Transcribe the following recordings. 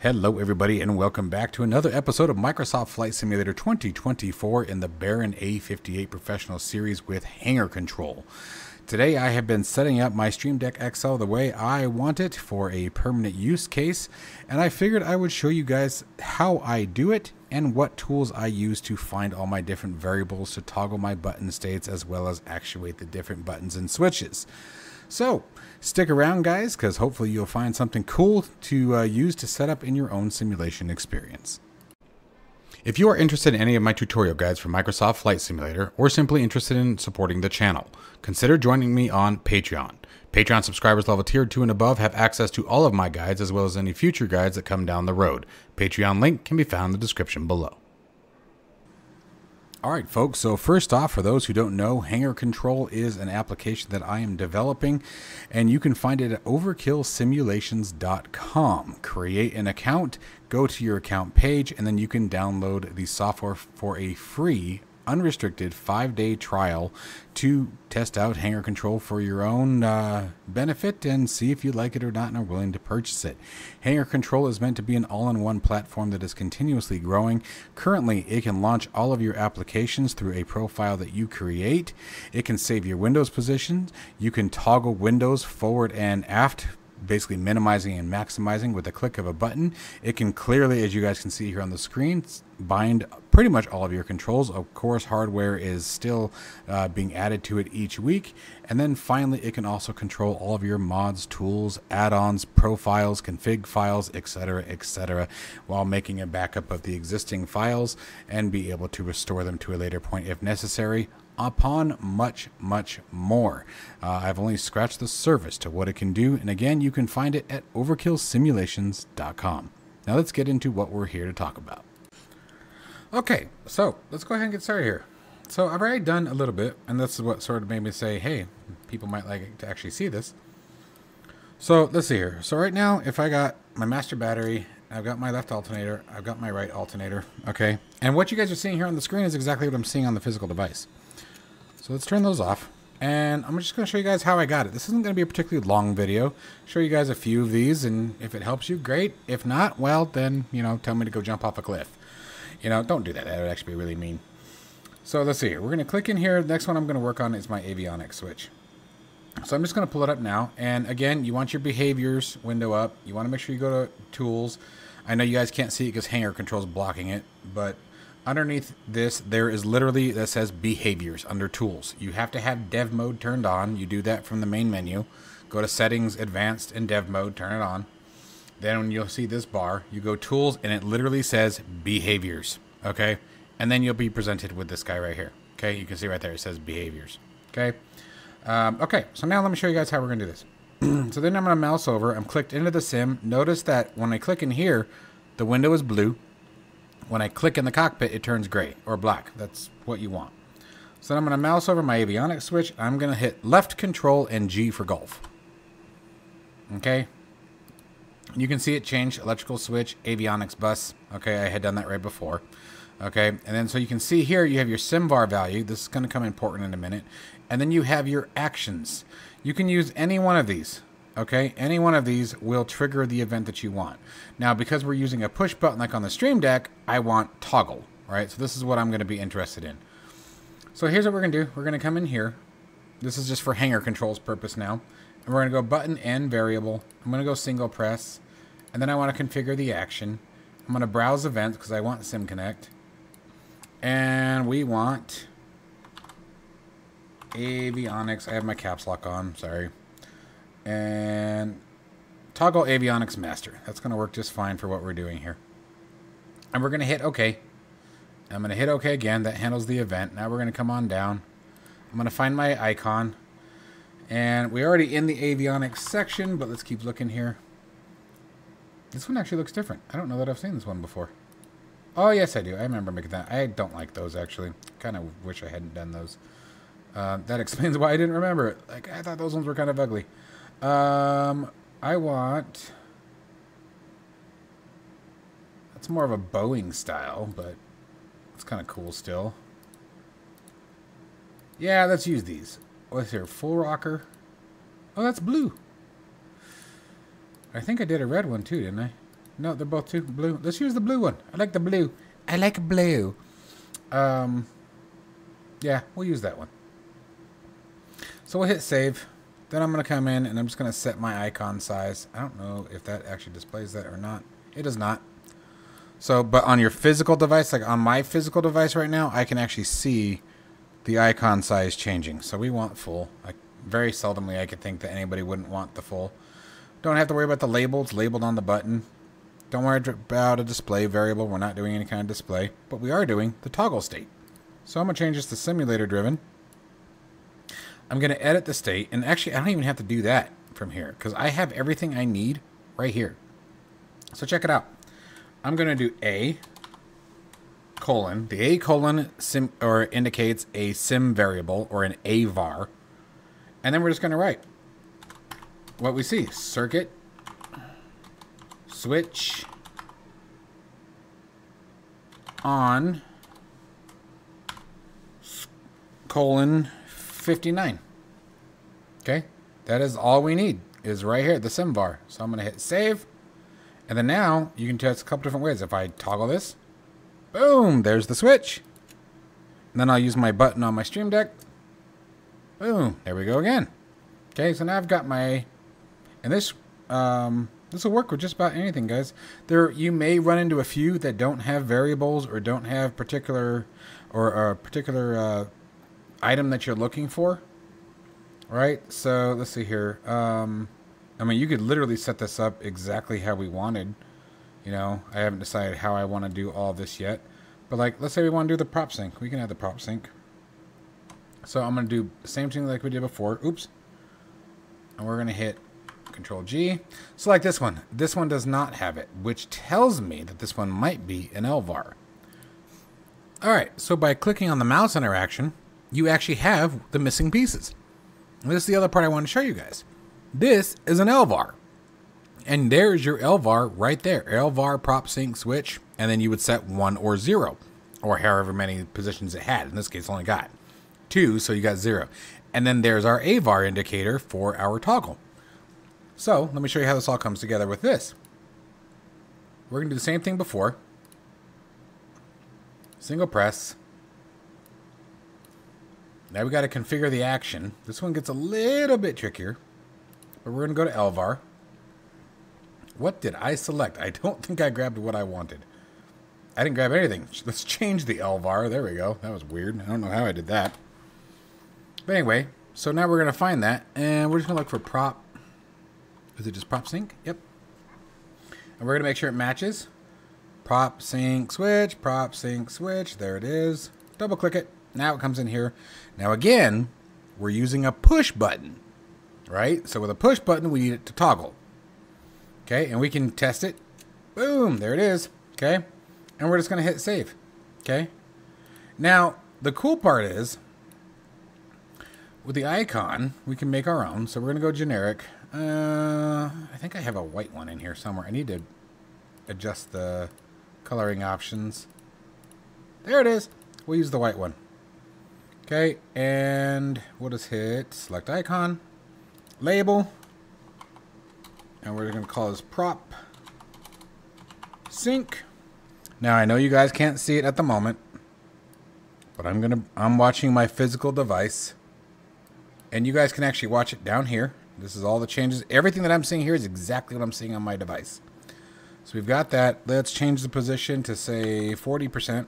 Hello everybody and welcome back to another episode of Microsoft Flight Simulator 2024 in the Baron A58 Professional Series with Hangar Control. Today I have been setting up my Stream Deck XL the way I want it for a permanent use case, and I figured I would show you guys how I do it and what tools I use to find all my different variables to toggle my button states as well as actuate the different buttons and switches. So stick around guys, because hopefully you'll find something cool to use to set up in your own simulation experience. If you are interested in any of my tutorial guides for Microsoft Flight Simulator or simply interested in supporting the channel, consider joining me on Patreon. Patreon subscribers level tier 2 and above have access to all of my guides as well as any future guides that come down the road. Patreon link can be found in the description below. Alright folks, so first off, for those who don't know, Hangar Control is an application that I am developing, and you can find it at OverkillSimulations.com. Create an account, go to your account page, and then you can download the software for a free, unrestricted 5-day trial to test out Hangar Control for your own benefit and see if you like it or not and are willing to purchase it. Hangar Control is meant to be an all-in-one platform that is continuously growing. Currently, it can launch all of your applications through a profile that you create. It can save your Windows positions. You can toggle windows forward and aft, basically minimizing and maximizing with the click of a button. It can clearly, as you guys can see here on the screen, bind pretty much all of your controls. Of course, hardware is still being added to it each week. And then finally, it can also control all of your mods, tools, add-ons, profiles, config files, etc., while making a backup of the existing files and be able to restore them to a later point if necessary, upon much more. I've only scratched the surface to what it can do, and again, you can find it at OverkillSimulations.com. Now let's get into what we're here to talk about. Okay, so let's go ahead and get started here. So I've already done a little bit, and this is what sort of made me say, hey, people might like to actually see this. So let's see here. So right now, if I got my master battery, I've got my left alternator, I've got my right alternator, okay? And what you guys are seeing here on the screen is exactly what I'm seeing on the physical device. So let's turn those off, and I'm just going to show you guys how I got it. This isn't going to be a particularly long video. Show you guys a few of these, and if it helps you, great. If not, well, then, you know, tell me to go jump off a cliff. You know, don't do that. That would actually be really mean. So let's see. We're going to click in here. The next one I'm going to work on is my avionics switch. So I'm just going to pull it up now. And again, you want your behaviors window up. You want to make sure you go to tools. I know you guys can't see it because Hangar Control is blocking it, but underneath this, there is literally that says behaviors under tools. You have to have dev mode turned on. You do that from the main menu. Go to settings, advanced, and dev mode, turn it on. Then you'll see this bar. You go tools, and it literally says behaviors, okay? And then you'll be presented with this guy right here, okay? You can see right there, it says behaviors, okay? So now let me show you guys how we're gonna do this. So then I'm gonna mouse over, I'm clicked into the sim. Notice that when I click in here, the window is blue. When I click in the cockpit, it turns gray or black. That's what you want. So then I'm going to mouse over my avionics switch. I'm going to hit left control and G for golf. Okay. You can see it change electrical switch, avionics bus. Okay. I had done that right before. Okay. And then so you can see here, you have your SIMVAR value. This is going to come important in a minute. And then you have your actions. You can use any one of these. Okay, any one of these will trigger the event that you want. Now, because we're using a push button like on the Stream Deck, I want toggle, right? So this is what I'm going to be interested in. So here's what we're going to do. We're going to come in here. This is just for Hangar Control's purpose now. And we're going to go button and variable. I'm going to go single press. And then I want to configure the action. I'm going to browse events because I want SimConnect. And we want avionics. I have my caps lock on, sorry. And toggle avionics master. That's going to work just fine for what we're doing here. And we're going to hit OK. I'm going to hit OK again. That handles the event. Now we're going to come on down. I'm going to find my icon. And we're already in the avionics section, but let's keep looking here. This one actually looks different. I don't know that I've seen this one before. Oh, yes, I do. I remember making that. I don't like those, actually. Kind of wish I hadn't done those. That explains why I didn't remember it. Like, I thought those ones were kind of ugly. I want, that's more of a Boeing style, but it's kind of cool still. Yeah, let's use these. What's here? Full rocker. Oh, that's blue. I think I did a red one too, didn't I? No, they're both too blue. Let's use the blue one. I like the blue. I like blue. Yeah, we'll use that one. So we'll hit save. Then I'm going to come in and I'm just going to set my icon size. I don't know if that actually displays that or not. It does not. So, but on your physical device, like on my physical device right now, I can actually see the icon size changing. So we want full. Very seldomly I could think that anybody wouldn't want the full. Don't have to worry about the label. It's labeled on the button. Don't worry about a display variable. We're not doing any kind of display. But we are doing the toggle state. So I'm going to change this to simulator driven. I'm going to edit the state. And actually, I don't even have to do that from here, because I have everything I need right here. So check it out. I'm going to do A colon. The A colon sim, or indicates a sim variable or an AVAR. And then we're just going to write what we see. Circuit. Switch. On. Colon 59. Okay. That is all we need, is right here, the SIMVAR. So I'm going to hit save. And then now you can test a couple different ways. If I toggle this, boom, there's the switch. And then I'll use my button on my Stream Deck. Boom, there we go again. Okay, so now I've got my, and this this will work with just about anything, guys. There, you may run into a few that don't have variables or don't have particular or a particular item that you're looking for. All right, so let's see here. I mean, you could literally set this up exactly how we wanted. You know, I haven't decided how I want to do all this yet. But, like, let's say we want to do the prop sync. We can add the prop sync. So I'm going to do the same thing like we did before. Oops. And we're going to hit Control G. So, like this one. This one does not have it, which tells me that this one might be an LVAR. All right. So, by clicking on the mouse interaction, you actually have the missing pieces. And this is the other part I want to show you guys. This is an LVAR, and there's your LVAR right there. LVAR prop sync switch, and then you would set 1 or 0, or however many positions it had. In this case, only got 2, so you got 0. And then there's our AVAR indicator for our toggle. So let me show you how this all comes together with this. We're gonna do the same thing before. Single press. Now we got to configure the action. This one gets a little bit trickier. But we're going to go to LVAR. What did I select? I don't think I grabbed what I wanted. I didn't grab anything. Let's change the LVAR. There we go. That was weird. I don't know how I did that. But anyway, so now we're going to find that. And we're just going to look for prop. Is it just prop sync? Yep. And we're going to make sure it matches. Prop sync switch. Prop sync switch. There it is. Double click it. Now it comes in here. Now again, we're using a push button. Right? So with a push button, we need it to toggle. Okay, and we can test it. Boom, there it is. Okay, and we're just going to hit save. Okay, now the cool part is with the icon, we can make our own. So we're going to go generic. I think I have a white one in here somewhere. I need to adjust the coloring options. There it is. We'll use the white one. Okay, and we'll just hit select icon. Label, and we're going to call this prop sync. Now I know you guys can't see it at the moment, but I'm watching my physical device, and you guys can actually watch it down here. This is all the changes. Everything that I'm seeing here is exactly what I'm seeing on my device. So we've got that. Let's change the position to say 40%.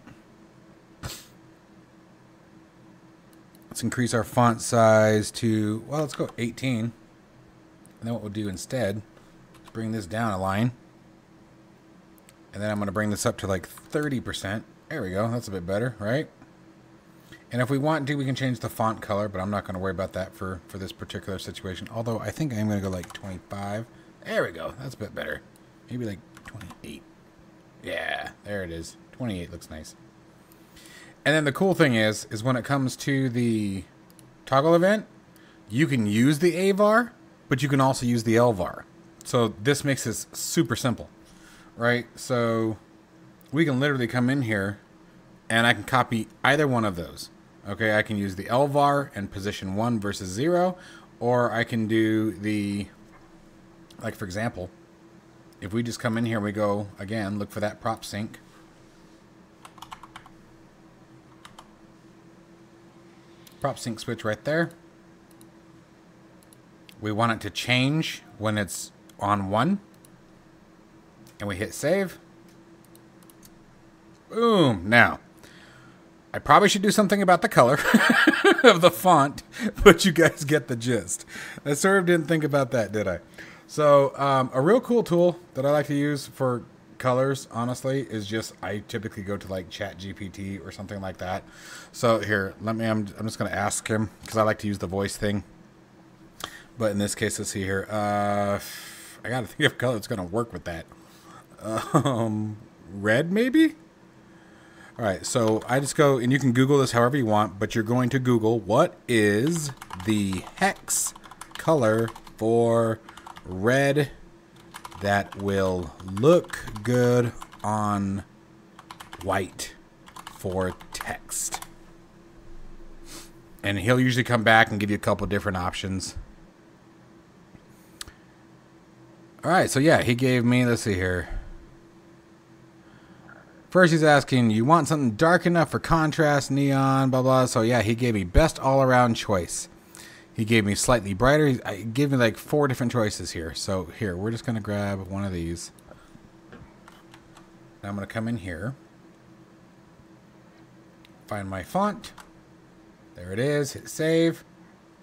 Let's increase our font size to, well, let's go 18. And then what we'll do instead is bring this down a line. And then I'm going to bring this up to like 30%. There we go. That's a bit better, right? And if we want to, we can change the font color, but I'm not going to worry about that for this particular situation. Although I think I'm going to go like 25. There we go. That's a bit better. Maybe like 28. Yeah, there it is. 28 looks nice. And then the cool thing is when it comes to the toggle event, you can use the AVAR, but you can also use the LVAR. So this makes this super simple, right? So we can literally come in here and I can copy either one of those. Okay, I can use the LVAR and position 1 versus 0, or I can do the, like for example, if we just come in here, we go again, look for that prop sync. Prop sync switch right there. We want it to change when it's on 1. And we hit save. Boom. Now, I probably should do something about the color of the font, but you guys get the gist. I sort of didn't think about that, did I? So a real cool tool that I like to use for colors, honestly, is just, I typically go to like ChatGPT or something like that. So here, let me, I'm just going to ask him because I like to use the voice thing. But in this case, let's see here. I got to think of color that's going to work with that. Red maybe? All right, so I just go, and you can Google this however you want, but you're going to Google, what is the hex color for red that will look good on white for text? And he'll usually come back and give you a couple different options. All right, so yeah, he gave me, let's see here. First, he's asking, you want something dark enough for contrast, neon, blah, blah. So, yeah, he gave me best all-around choice. He gave me slightly brighter. He gave me, like, 4 different choices here. So, here, we're just going to grab one of these. And I'm going to come in here. Find my font. There it is. Hit save.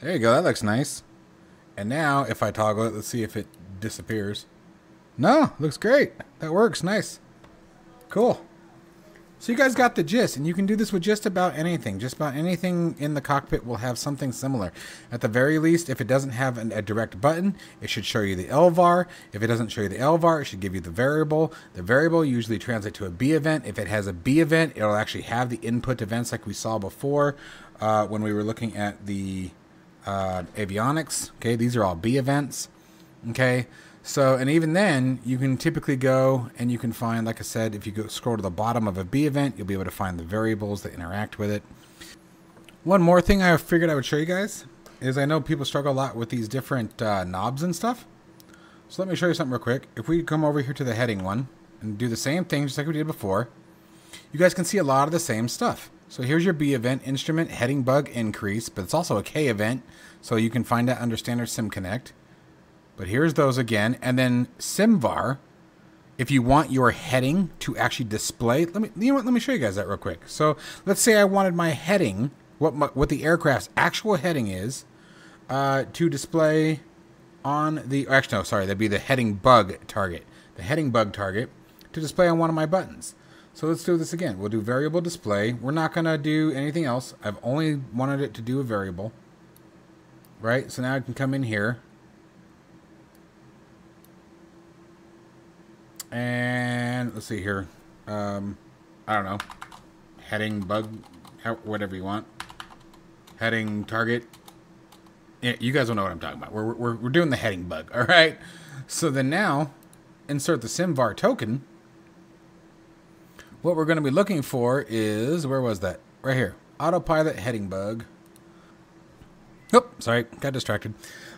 There you go. That looks nice. And now, if I toggle it, let's see if it disappears. No, looks great. That works. Nice. Cool. So you guys got the gist, and you can do this with just about anything. Just about anything in the cockpit will have something similar. At the very least, if it doesn't have a direct button, it should show you the LVAR. If it doesn't show you the LVAR, it should give you the variable. The variable usually translates to a B event. If it has a B event, it'll actually have the input events like we saw before when we were looking at the avionics. Okay, these are all B events. Okay. So, and even then, you can typically go and you can find, like I said, if you go scroll to the bottom of a B event, you'll be able to find the variables that interact with it. One more thing I figured I would show you guys is I know people struggle a lot with these different knobs and stuff. So let me show you something real quick. If we come over here to the heading one and do the same thing just like we did before, you guys can see a lot of the same stuff. So here's your B event, instrument, heading bug increase, but it's also a K event. So you can find that under standard SimConnect. But here's those again. And then SIMVAR, if you want your heading to actually display, let me show you guys that real quick. So let's say I wanted my heading, what the aircraft's actual heading is, to display on the, actually, no, sorry, that'd be the heading bug target. The heading bug target to display on one of my buttons. So let's do this again. We'll do variable display. We're not gonna do anything else. I've only wanted it to do a variable, right? So now I can come in here. And let's see here. I don't know. Heading bug, whatever you want. Heading target. Yeah, you guys will know what I'm talking about. We're doing the heading bug, all right? So then now, insert the SIMVAR token. What we're going to be looking for is, where was that? Right here. Autopilot heading bug. Oh, sorry, got distracted.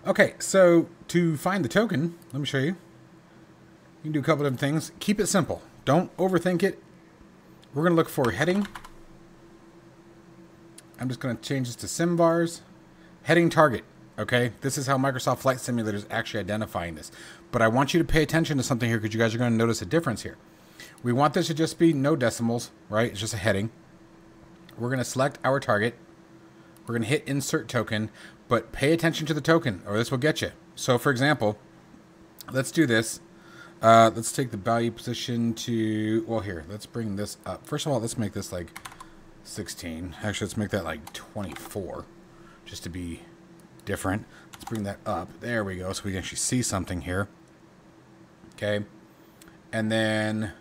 Okay, so to find the token, let me show you. You can do a couple of different things. Keep it simple. Don't overthink it. We're going to look for heading. I'm just going to change this to SIMVARs. Heading target. Okay? This is how Microsoft Flight Simulator is actually identifying this. But I want you to pay attention to something here because you guys are going to notice a difference here. We want this to just be no decimals, right? It's just a heading. We're going to select our target. We're going to hit insert token. But pay attention to the token or this will get you. So, for example, let's do this. Let's take the value position to, well, here, let's bring this up. First of all, let's make this like 16. Actually, let's make that like 24 just to be different. Let's bring that up. There we go. So we can actually see something here. Okay. And then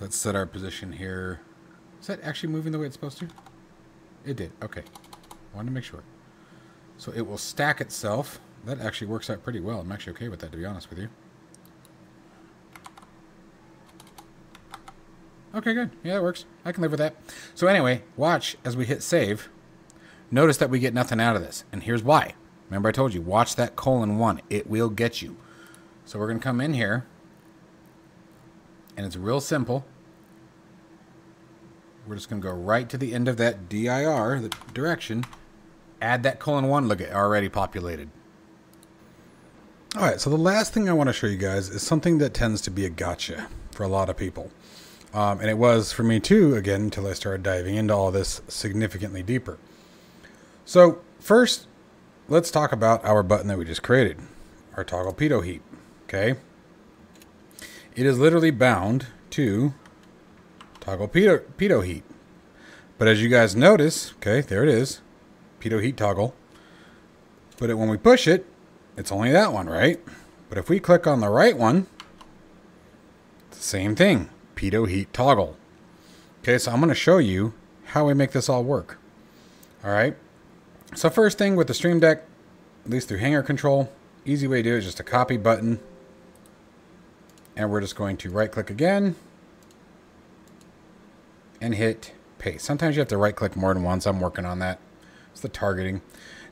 let's set our position here. Is that actually moving the way it's supposed to? It did. Okay. I wanted to make sure. So it will stack itself. That actually works out pretty well. I'm actually okay with that, to be honest with you. Okay, good. Yeah, that works. I can live with that. So anyway, watch as we hit save. Notice that we get nothing out of this. And here's why. Remember I told you, watch that colon 1. It will get you. So we're going to come in here. and it's real simple. We're just going to go right to the end of that DIR, the direction, add that :1, look at already populated. All right, so the last thing I want to show you guys is something that tends to be a gotcha for a lot of people. And it was for me too, again, until I started diving into all this significantly deeper. So first, let's talk about our button that we just created, our togglepedo heap, okay? It is literally bound to togglepedo heat. But as you guys notice, okay, there it is, pedo heat toggle. But when we push it, it's only that one, right? But if we click on the right one, it's the same thing, pedo heat toggle. Okay, so I'm going to show you how we make this all work. All right. So first thing with the Stream Deck, at least through Hangar Control, easy way to do it is just a copy button. And we're just going to right click again and hit paste. Sometimes you have to right click more than once. I'm working on that. It's the targeting.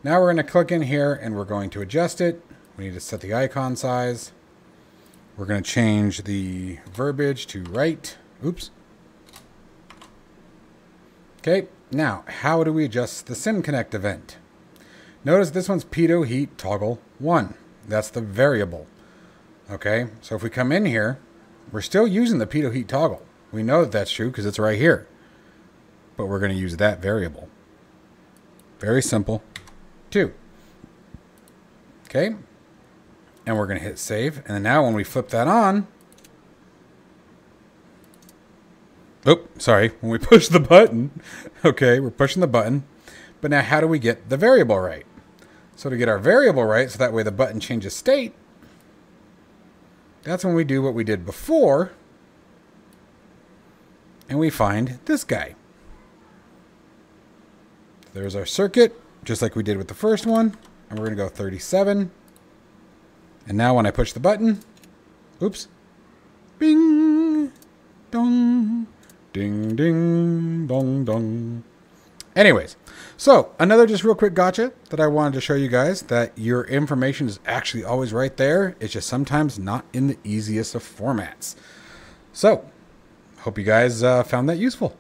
Now we're going to click in here and we're going to adjust it. We need to set the icon size. We're going to change the verbiage to right. Oops. Okay. Now, how do we adjust the SimConnect event? Notice this one's pedo heat toggle 1. That's the variable. Okay, so if we come in here, we're still using the pedo heat toggle. We know that that's true because it's right here. But we're going to use that variable. Very simple. 2. Okay. And we're going to hit save. And then now when we flip that on. Oh, sorry. When we push the button. Okay, we're pushing the button. But now how do we get the variable right? So to get our variable right, so that way the button changes state. That's when we do what we did before, and we find this guy. There's our circuit, just like we did with the first one, and we're going to go 37. And now when I push the button, oops, bing, dong, ding, ding, dong, dong. Anyways, so another just real quick gotcha that I wanted to show you guys, that your information is actually always right there. It's just sometimes not in the easiest of formats. So hope you guys found that useful.